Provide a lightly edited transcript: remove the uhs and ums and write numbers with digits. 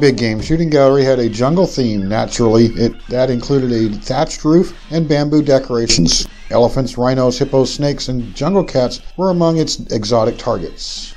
Big Game Shooting Gallery had a jungle theme, naturally. That included a thatched roof and bamboo decorations. Elephants, rhinos, hippos, snakes, and jungle cats were among its exotic targets.